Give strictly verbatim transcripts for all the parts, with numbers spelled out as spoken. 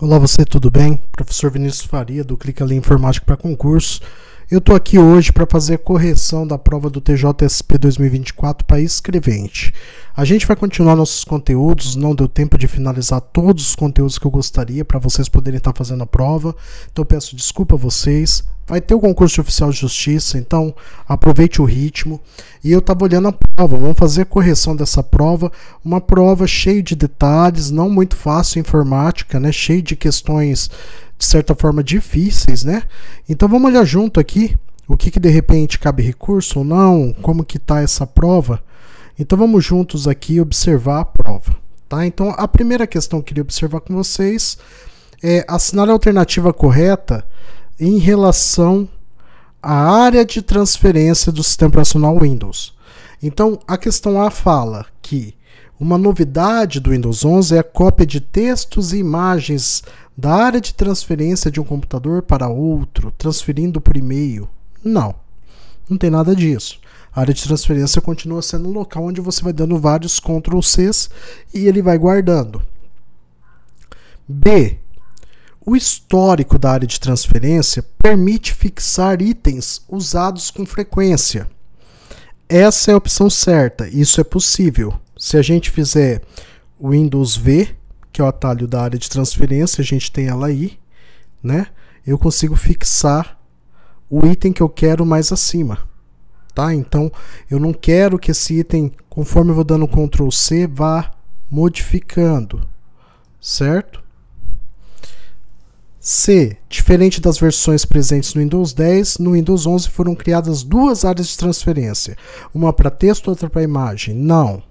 Olá você, tudo bem? Professor Vinícius Faria do Clica Ali Informática para Concurso. Eu estou aqui hoje para fazer a correção da prova do T J S P dois mil e vinte e quatro para escrevente. A gente vai continuar nossos conteúdos, não deu tempo de finalizar todos os conteúdos que eu gostaria para vocês poderem estar fazendo a prova, então eu peço desculpa a vocês. Vai ter o concurso oficial de justiça, então aproveite o ritmo. E eu estava olhando a prova, vamos fazer a correção dessa prova. Uma prova cheia de detalhes, não muito fácil, informática, né? Cheia de questões, de certa forma, difíceis, né? Então vamos olhar junto aqui, o que, que de repente cabe recurso ou não, como que está essa prova. Então vamos juntos aqui observar a prova, tá? Então a primeira questão que eu queria observar com vocês é assinar a alternativa correta em relação à área de transferência do sistema operacional Windows. Então, a questão A fala que uma novidade do Windows onze é a cópia de textos e imagens da área de transferência de um computador para outro, transferindo por e-mail. Não, não tem nada disso. A área de transferência continua sendo um local onde você vai dando vários control Cês e ele vai guardando. B. O histórico da área de transferência permite fixar itens usados com frequência. Essa é a opção certa, isso é possível. Se a gente fizer o Windows V, que é o atalho da área de transferência, a gente tem ela aí, né? Eu consigo fixar o item que eu quero mais acima, tá? Então, eu não quero que esse item, conforme eu vou dando control Cê, vá modificando, certo? C. Diferente das versões presentes no Windows dez, no Windows onze foram criadas duas áreas de transferência, uma para texto, outra para imagem. Não.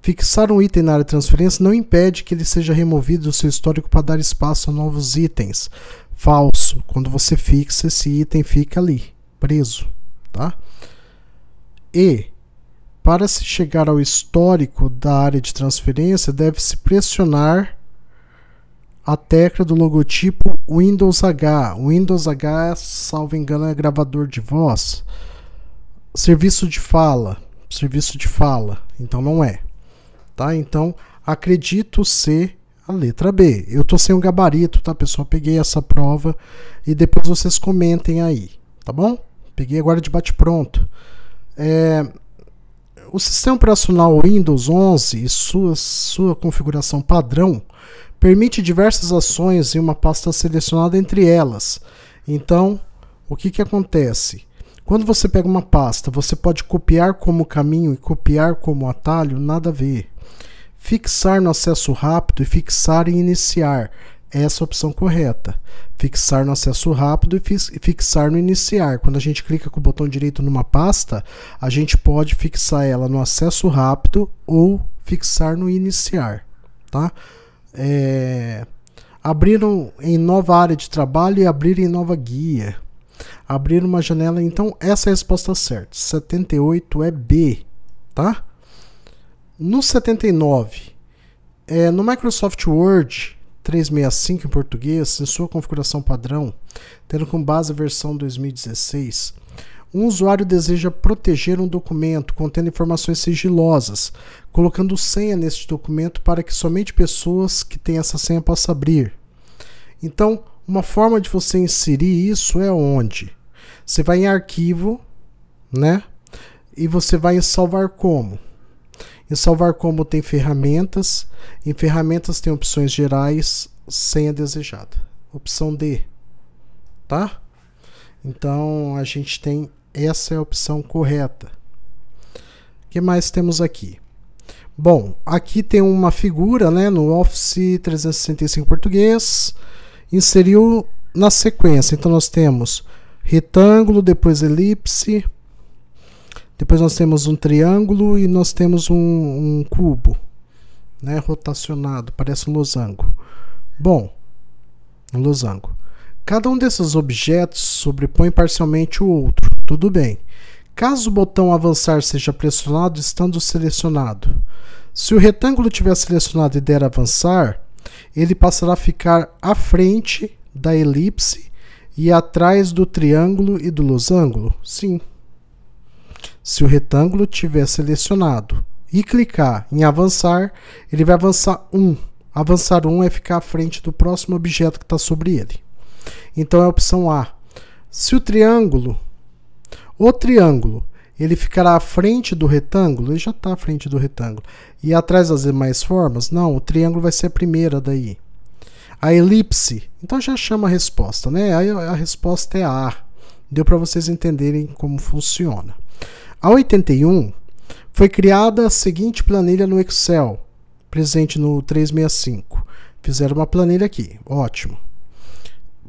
Fixar um item na área de transferência não impede que ele seja removido do seu histórico para dar espaço a novos itens. Falso. Quando você fixa, esse item fica ali, preso, tá? E. Para se chegar ao histórico da área de transferência, deve-se pressionar a tecla do logotipo Windows H. O Windows H, salvo engano, é gravador de voz. Serviço de fala. Serviço de fala. Então não é. Tá? Então, acredito ser a letra B. Eu tô sem um gabarito, tá, pessoal? Peguei essa prova e depois vocês comentem aí. Tá bom? Peguei agora de bate-pronto. É... O sistema operacional Windows onze e sua, sua configuração padrão permite diversas ações em uma pasta selecionada entre elas. Então, o que, que acontece? Quando você pega uma pasta, você pode copiar como caminho e copiar como atalho, nada a ver. Fixar no acesso rápido e fixar em iniciar. Essa é a opção correta. Fixar no acesso rápido e fixar no iniciar. Quando a gente clica com o botão direito numa pasta, a gente pode fixar ela no acesso rápido ou fixar no iniciar. Tá? É... Abrir um, em nova área de trabalho e abrir em nova guia. Abrir uma janela. Então, essa é a resposta certa. setenta e oito é B. Tá? No setenta e nove, é, no Microsoft Word trezentos e sessenta e cinco em português, em sua configuração padrão, tendo como base a versão dois mil e dezesseis, um usuário deseja proteger um documento contendo informações sigilosas, colocando senha neste documento para que somente pessoas que têm essa senha possam abrir. Então, uma forma de você inserir isso é onde? Você vai em arquivo, né? E você vai em salvar como. Em salvar como tem ferramentas, em ferramentas tem opções gerais, senha desejada. Opção D, tá? Então a gente tem, essa é a opção correta. O que mais temos aqui? Bom, aqui tem uma figura, né, no Office trezentos e sessenta e cinco português, inseriu na sequência. Então nós temos retângulo, depois elipse, depois nós temos um triângulo e nós temos um, um cubo, né, rotacionado, parece um losango. Bom, um losango. Cada um desses objetos sobrepõe parcialmente o outro, tudo bem. Caso o botão avançar seja pressionado, estando selecionado. Se o retângulo tiver selecionado e der avançar, ele passará a ficar à frente da elipse e atrás do triângulo e do losango? Sim. Se o retângulo tiver selecionado e clicar em avançar, ele vai avançar um, Avançar um é ficar à frente do próximo objeto que está sobre ele. Então é a opção A. Se o triângulo, o triângulo, ele ficará à frente do retângulo, ele já está à frente do retângulo, e atrás das demais formas, não, o triângulo vai ser a primeira daí. A elipse, então já chama a resposta, né? Aí a resposta é A. Deu para vocês entenderem como funciona. A oitenta e um foi criada a seguinte planilha no Excel, presente no trezentos e sessenta e cinco. Fizeram uma planilha aqui, ótimo.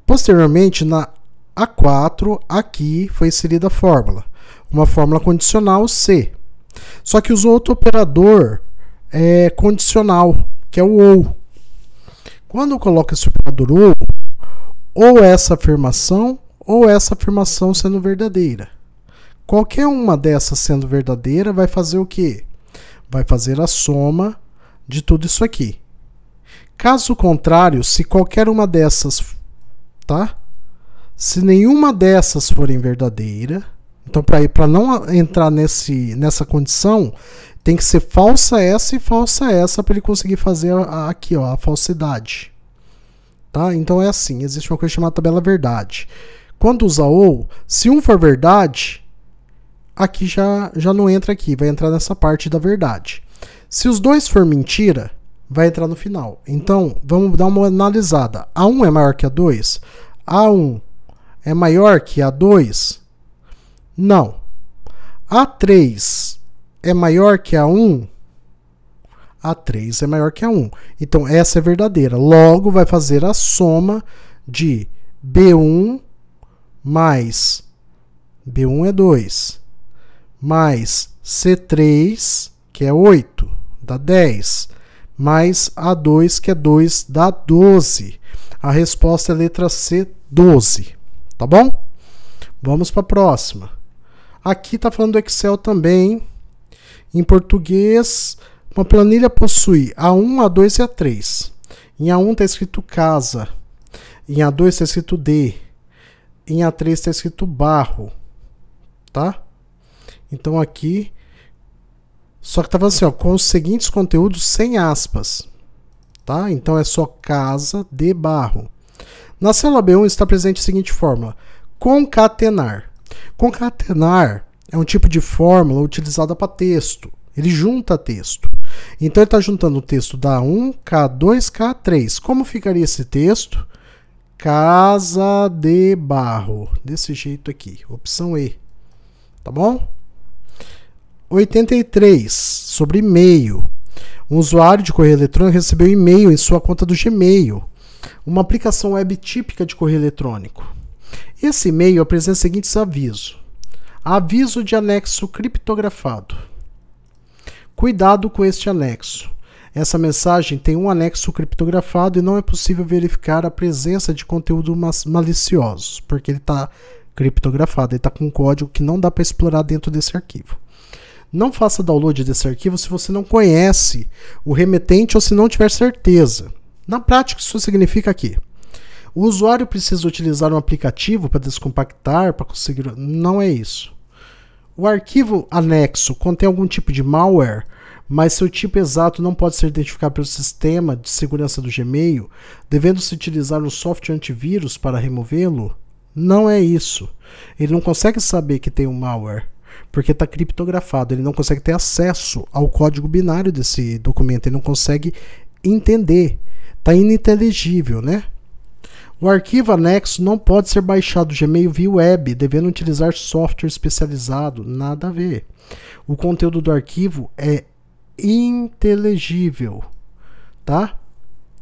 Posteriormente, na A quatro, aqui foi inserida a fórmula. Uma fórmula condicional C. Só que usou outro operador é, condicional, que é o OU. Quando eu coloco esse operador OU, ou essa afirmação, ou essa afirmação sendo verdadeira. Qualquer uma dessas sendo verdadeira vai fazer o quê? Vai fazer a soma de tudo isso aqui. Caso contrário, se qualquer uma dessas, tá? Se nenhuma dessas forem verdadeira, então para ir para não entrar nesse nessa condição, tem que ser falsa essa e falsa essa para ele conseguir fazer a, aqui, ó, a falsidade. Tá? Então é assim, existe uma coisa chamada tabela verdade. Quando usa ou, se um for verdade, aqui já já não entra aqui, vai entrar nessa parte da verdade. Se os dois for mentira, vai entrar no final. Então, vamos dar uma analisada. A um é maior que A dois? A um é maior que A dois? Não. A três é maior que A um? A três é maior que A um. Então, essa é verdadeira. Logo, vai fazer a soma de B um mais... B um é dois. Mais C três, que é oito, dá dez. Mais A dois, que é dois, dá doze. A resposta é letra C, doze. Tá bom? Vamos para a próxima. Aqui está falando do Excel também. Em português, uma planilha possui A um, A dois e A três. Em A um está escrito casa. Em A dois está escrito D. Em A três está escrito barro. Tá? Então aqui... Só que estava assim, ó, com os seguintes conteúdos sem aspas. Tá? Então é só casa de barro. Na célula B um está presente a seguinte fórmula: concatenar. Concatenar é um tipo de fórmula utilizada para texto. Ele junta texto. Então ele está juntando o texto da A um, K dois, K três. Como ficaria esse texto? Casa de barro. Desse jeito aqui. Opção E. Tá bom? oitenta e três, sobre e-mail. Um usuário de correio eletrônico recebeu e-mail em sua conta do Gmail, uma aplicação web típica de correio eletrônico. Esse e-mail apresenta os seguintes avisos. Aviso de anexo criptografado. Cuidado com este anexo. Essa mensagem tem um anexo criptografado e não é possível verificar a presença de conteúdo malicioso, porque ele está criptografado, ele está com um código que não dá para explorar dentro desse arquivo. Não faça download desse arquivo se você não conhece o remetente ou se não tiver certeza. Na prática, isso significa que o usuário precisa utilizar um aplicativo para descompactar, para conseguir... Não é isso. O arquivo anexo contém algum tipo de malware, mas seu tipo exato não pode ser identificado pelo sistema de segurança do Gmail, devendo-se utilizar um software antivírus para removê-lo? Não é isso. Ele não consegue saber que tem um malware, porque está criptografado, ele não consegue ter acesso ao código binário desse documento, ele não consegue entender, está ininteligível, né? O arquivo anexo não pode ser baixado do Gmail via web, devendo utilizar software especializado, nada a ver. O conteúdo do arquivo é inteligível, tá?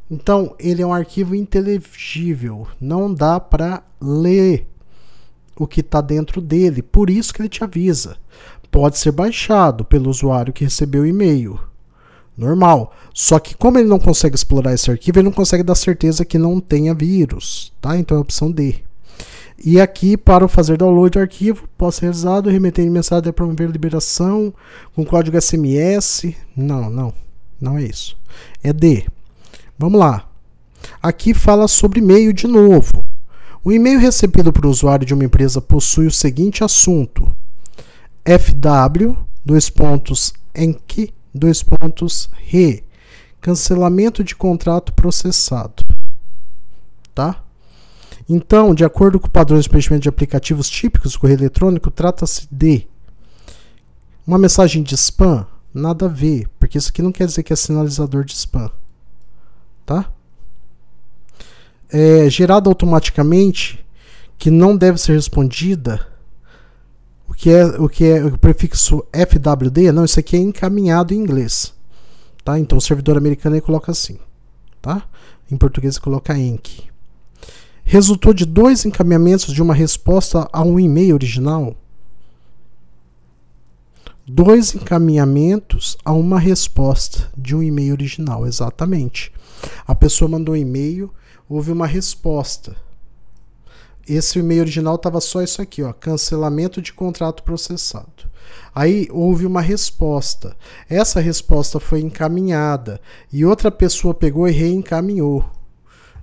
Então, ele é um arquivo inteligível, não dá para ler o que está dentro dele, por isso que ele te avisa. Pode ser baixado pelo usuário que recebeu o e-mail, normal, só que como ele não consegue explorar esse arquivo, ele não consegue dar certeza que não tenha vírus, tá? Então é a opção D. E aqui, para o fazer download do arquivo, pode ser realizado remetendo mensagem para promover liberação com código S M S. Não, não, não é isso, é D. Vamos lá, aqui fala sobre e-mail de novo. O e-mail recebido por usuário de uma empresa possui o seguinte assunto: F W, dois pontos, enq, dois pontos, re, cancelamento de contrato processado, tá? Então, de acordo com padrões de preenchimento de aplicativos típicos do correio eletrônico, trata-se de uma mensagem de spam, nada a ver, porque isso aqui não quer dizer que é sinalizador de spam, tá? É gerada automaticamente, que não deve ser respondida, o que é o que é o prefixo F W D, não, isso aqui é encaminhado em inglês, tá? Então o servidor americano ele coloca assim, tá? Em português ele coloca E N C. Resultou de dois encaminhamentos de uma resposta a um e-mail original. Dois encaminhamentos a uma resposta de um e-mail original, exatamente. A pessoa mandou um e-mail, houve uma resposta. Esse e-mail original estava só isso aqui, ó, cancelamento de contrato processado. Aí houve uma resposta. Essa resposta foi encaminhada e outra pessoa pegou e reencaminhou.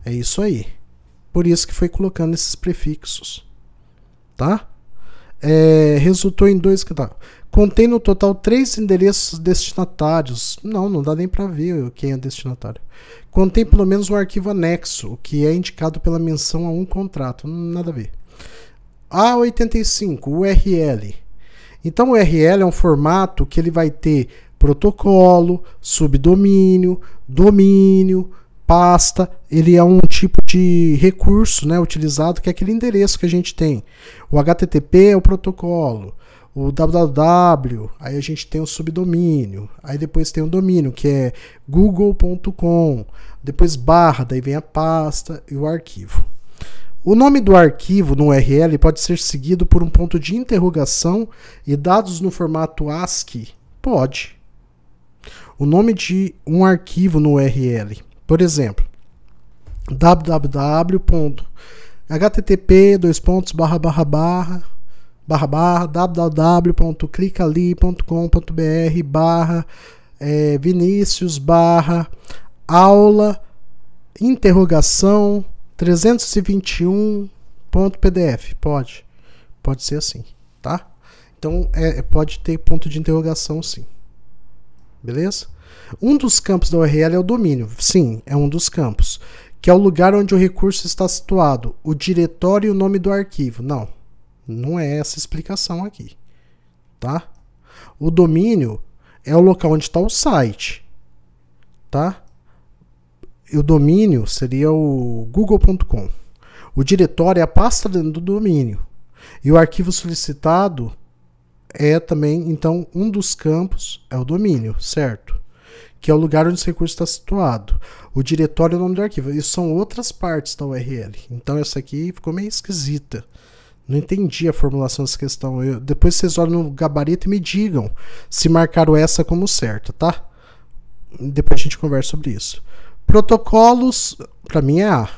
É isso aí. Por isso que foi colocando esses prefixos, tá? É, resultou em dois... Tá. Contém no total três endereços destinatários. Não, não dá nem para ver quem é destinatário. Contém pelo menos um arquivo anexo, o que é indicado pela menção a um contrato. Nada a ver. A oitenta e cinco, U R L. Então o U R L é um formato que ele vai ter protocolo, subdomínio, domínio, pasta, ele é um tipo de recurso, né, utilizado, que é aquele endereço que a gente tem. O H T T P é o protocolo, o W W W, aí a gente tem o subdomínio, aí depois tem o domínio, que é google ponto com, depois barra, daí vem a pasta e o arquivo. O nome do arquivo no U R L pode ser seguido por um ponto de interrogação e dados no formato ASCII? Pode. O nome de um arquivo no U R L. Por exemplo, w w w ponto h t t p dois pontos barra barra barra barra barra www ponto clica ali ponto com ponto br barra é, Vinícius barra aula interrogação trezentos e vinte e um ponto p d f. Pode, pode ser assim, tá? Então é, pode ter ponto de interrogação, sim. Beleza? Um dos campos da U R L é o domínio. Sim, é um dos campos. Que é o lugar onde o recurso está situado. O diretório e o nome do arquivo. Não, não é essa explicação aqui, tá? O domínio é o local onde está o site, tá? E o domínio seria o google ponto com. O diretório é a pasta dentro do domínio. E o arquivo solicitado é também, então, um dos campos é o domínio, certo? Que é o lugar onde esse recurso está situado. O diretório e o nome do arquivo. Isso são outras partes da U R L. Então essa aqui ficou meio esquisita. Não entendi a formulação dessa questão. Eu, depois vocês olham no gabarito e me digam se marcaram essa como certa, tá? Depois a gente conversa sobre isso. Protocolos, para mim é A.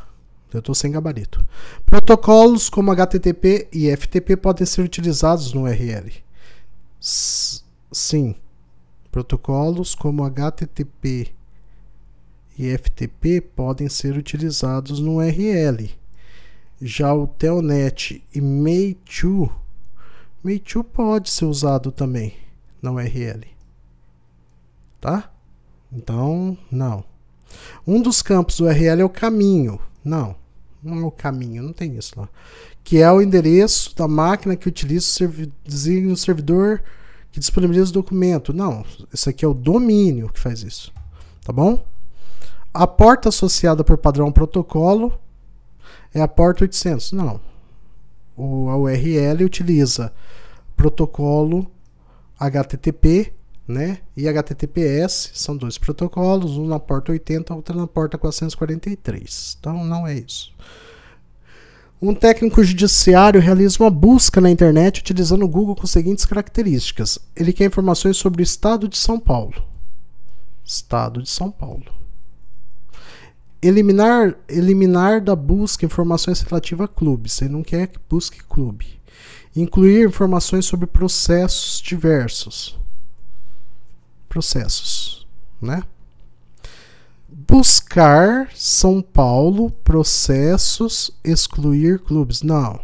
Eu estou sem gabarito. Protocolos como H T T P e F T P podem ser utilizados no U R L. S- sim. Protocolos como H T T P e F T P podem ser utilizados no U R L. Já o Telnet e Mail to, Mail to pode ser usado também na U R L. Tá? Então, não. Um dos campos do U R L é o caminho. Não, não é o caminho, não tem isso lá. Que é o endereço da máquina que utiliza o servi- designa o servidor que disponibiliza o documento. Não, isso aqui é o domínio que faz isso, tá bom? A porta associada por padrão protocolo é a porta oitocentos. Não, o, a U R L utiliza protocolo H T T P, né, e H T T P S, são dois protocolos, um na porta oitenta, outro na porta quatrocentos e quarenta e três. Então não é isso. Um técnico judiciário realiza uma busca na internet utilizando o Google com as seguintes características. Ele quer informações sobre o estado de São Paulo. Estado de São Paulo. Eliminar, eliminar da busca informações relativas a clubes. Ele não quer que busque clube. Incluir informações sobre processos diversos. Processos, né? Buscar São Paulo, processos, excluir clubes. Não.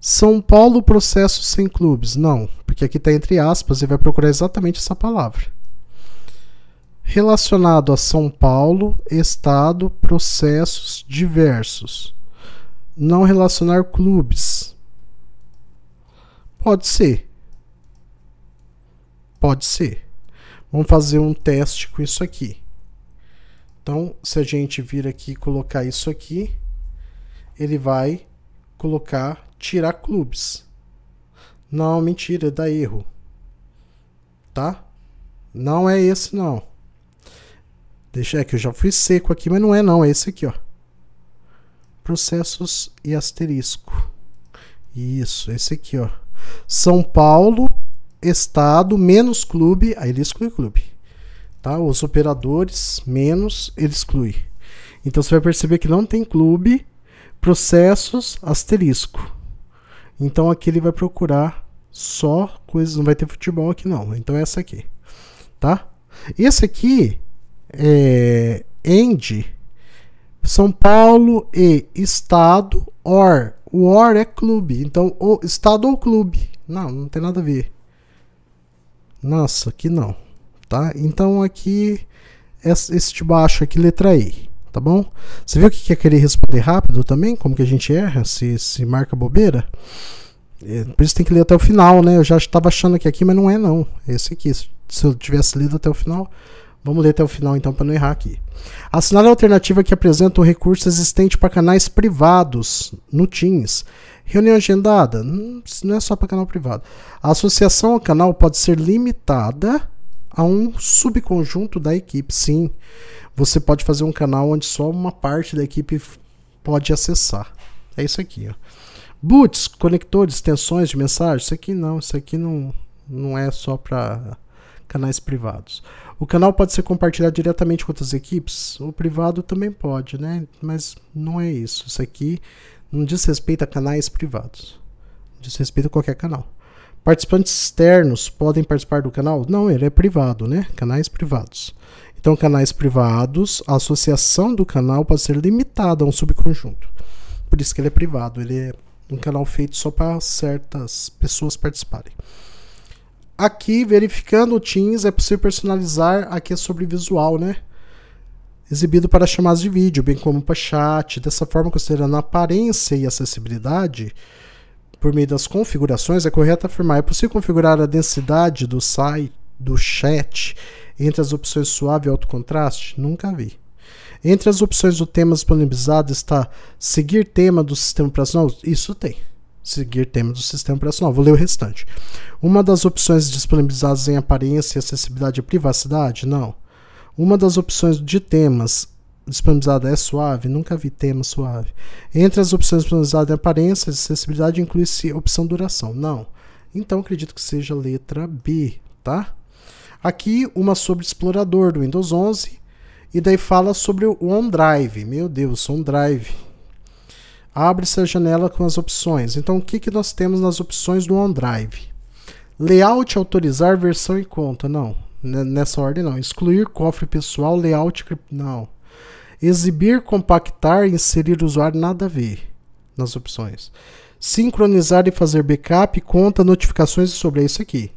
São Paulo, processos sem clubes. Não, porque aqui está entre aspas e vai procurar exatamente essa palavra. relacionado a São Paulo, estado, processos diversos. Não relacionar clubes. Pode ser. Pode ser. Vamos fazer um teste com isso aqui. Então, se a gente vir aqui e colocar isso aqui, ele vai colocar tirar clubes. Não, mentira, dá erro. Tá? Não é esse, não. Deixa, é que eu já fui seco aqui, mas não é não, é esse aqui, ó. Processos e asterisco. Isso, esse aqui, ó. São Paulo, estado, menos clube, aí ele exclui clube. Tá? Os operadores, menos, ele exclui. Então você vai perceber que não tem clube, processos, asterisco. Então aqui ele vai procurar só coisas, não vai ter futebol aqui não. Então é essa aqui, tá? Esse aqui é end, São Paulo e estado, or. O or é clube, então o estado ou clube. Não, não tem nada a ver. Nossa, aqui não, tá? Então aqui, esse de baixo aqui, letra E, tá bom? Você viu que quer querer responder rápido também? Como que a gente erra, se, se marca bobeira? É, por isso tem que ler até o final, né? Eu já estava achando que aqui, mas não é não. Esse aqui, se eu tivesse lido até o final... Vamos ler até o final então para não errar aqui. Assinale a alternativa que apresenta um recurso existente para canais privados no Teams. Reunião agendada, não é só para canal privado. A associação ao canal pode ser limitada a um subconjunto da equipe. Sim, você pode fazer um canal onde só uma parte da equipe pode acessar. É isso aqui, ó. Boots, conectores, extensões de mensagem. Isso aqui não, isso aqui não, não é só para canais privados. O canal pode ser compartilhado diretamente com outras equipes? O privado também pode, né? Mas não é isso. Isso aqui não diz respeito a canais privados. Diz respeito a qualquer canal. Participantes externos podem participar do canal? Não, ele é privado, né? Canais privados. Então, canais privados, a associação do canal pode ser limitada a um subconjunto. Por isso que ele é privado. Ele é um canal feito só para certas pessoas participarem. Aqui, verificando o Teams, é possível personalizar, aqui é sobre visual, né? Exibido para chamadas de vídeo, bem como para chat. Dessa forma, considerando a aparência e acessibilidade, por meio das configurações, é correto afirmar. É possível configurar a densidade do site, do chat, entre as opções suave e alto contraste? Nunca vi. Entre as opções do tema disponibilizado está seguir tema do sistema operacional? Isso tem. Seguir tema do sistema operacional. Vou ler o restante. Uma das opções disponibilizadas em aparência, acessibilidade e privacidade? Não. Uma das opções de temas disponibilizada é suave? Nunca vi tema suave. Entre as opções disponibilizadas em aparência, acessibilidade, inclui-se opção duração? Não. Então, acredito que seja letra B, tá? Aqui, uma sobre explorador do Windows onze. E daí fala sobre o OneDrive. Meu Deus, OneDrive. Abre-se a janela com as opções. Então, o que, que nós temos nas opções do OneDrive? Layout, autorizar, versão e conta. Não, nessa ordem não. Excluir, cofre pessoal, layout, não. Exibir, compactar, inserir usuário, nada a ver nas opções. Sincronizar e fazer backup, conta, notificações, sobre isso aqui.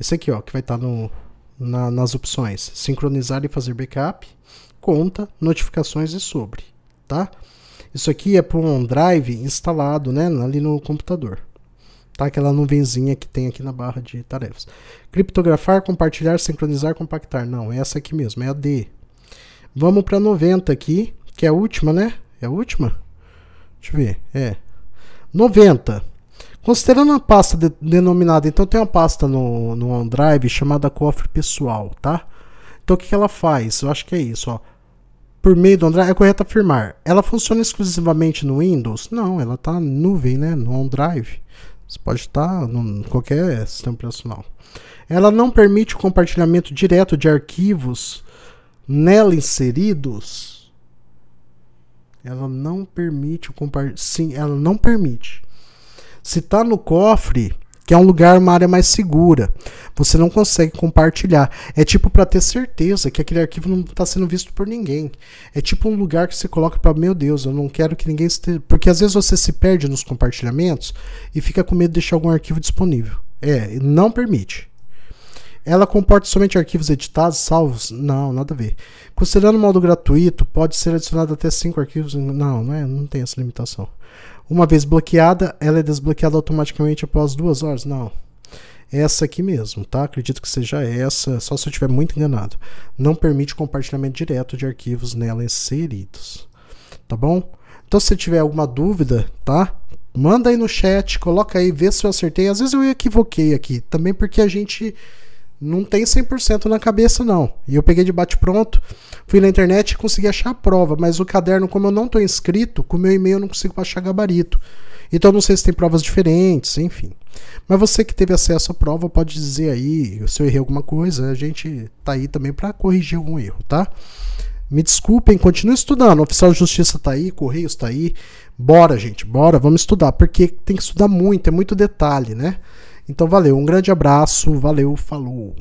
Esse aqui, ó, que vai estar no, na, nas opções. Sincronizar e fazer backup, conta, notificações e sobre, tá? Isso aqui é para um OneDrive instalado, né, ali no computador. Tá? Aquela nuvenzinha que tem aqui na barra de tarefas. Criptografar, compartilhar, sincronizar, compactar. Não, é essa aqui mesmo, é a D. Vamos para noventa aqui, que é a última, né? É a última? Deixa eu ver, é. noventa. Considerando a pasta de, denominada... Então tem uma pasta no, no OneDrive chamada Cofre Pessoal, tá? Então o que, que ela faz? Eu acho que é isso, ó. Por meio do OneDrive, é correto afirmar. Ela funciona exclusivamente no Windows? Não, ela está na nuvem, né? No OneDrive. Você pode estar em qualquer sistema operacional. Ela não permite o compartilhamento direto de arquivos nela inseridos? Ela não permite o compartilhamento. Sim, ela não permite. Se está no cofre, que é um lugar, uma área mais segura, você não consegue compartilhar. É tipo para ter certeza que aquele arquivo não está sendo visto por ninguém. É tipo um lugar que você coloca para, meu Deus, eu não quero que ninguém... Esteja... Porque às vezes você se perde nos compartilhamentos e fica com medo de deixar algum arquivo disponível. É, não permite. Ela comporta somente arquivos editados, salvos? Não, nada a ver. Considerando o modo gratuito, pode ser adicionado até cinco arquivos. Não, não, é, não tem essa limitação. Uma vez bloqueada, ela é desbloqueada automaticamente após duas horas? Não. Essa aqui mesmo, tá? Acredito que seja essa, só se eu estiver muito enganado. Não permite compartilhamento direto de arquivos nela inseridos. Tá bom? Então, se você tiver alguma dúvida, tá? Manda aí no chat, coloca aí, vê se eu acertei. Às vezes eu equivoquei aqui, também porque a gente não tem cem por cento na cabeça, não. E eu peguei de bate-pronto, fui na internet e consegui achar a prova, mas o caderno, como eu não estou inscrito, com o meu e-mail eu não consigo baixar gabarito. Então eu não sei se tem provas diferentes, enfim. Mas você que teve acesso à prova pode dizer aí se eu errei alguma coisa, a gente tá aí também para corrigir algum erro, tá? Me desculpem, continue estudando. O oficial de justiça tá aí, Correios tá aí. Bora, gente, bora, vamos estudar, porque tem que estudar muito, é muito detalhe, né? Então valeu, um grande abraço, valeu, falou!